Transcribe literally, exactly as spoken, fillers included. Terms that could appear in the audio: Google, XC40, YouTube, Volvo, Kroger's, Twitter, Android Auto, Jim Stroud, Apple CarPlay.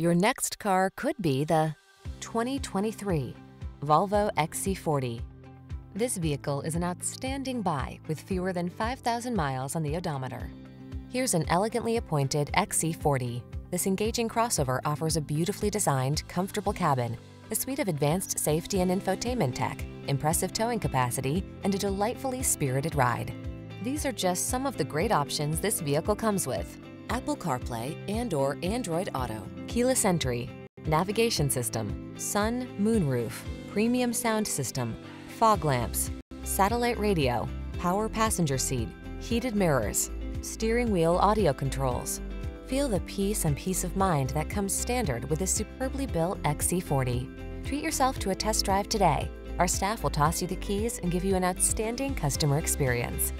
Your next car could be the twenty twenty-three Volvo X C forty. This vehicle is an outstanding buy with fewer than five thousand miles on the odometer. Here's an elegantly appointed X C forty. This engaging crossover offers a beautifully designed, comfortable cabin, a suite of advanced safety and infotainment tech, impressive towing capacity, and a delightfully spirited ride. These are just some of the great options this vehicle comes with: Apple CarPlay and or Android Auto, keyless entry, navigation system, sun, moon roof, premium sound system, fog lamps, satellite radio, power passenger seat, heated mirrors, steering wheel audio controls. Feel the peace and peace of mind that comes standard with this superbly built X C forty. Treat yourself to a test drive today. Our staff will toss you the keys and give you an outstanding customer experience.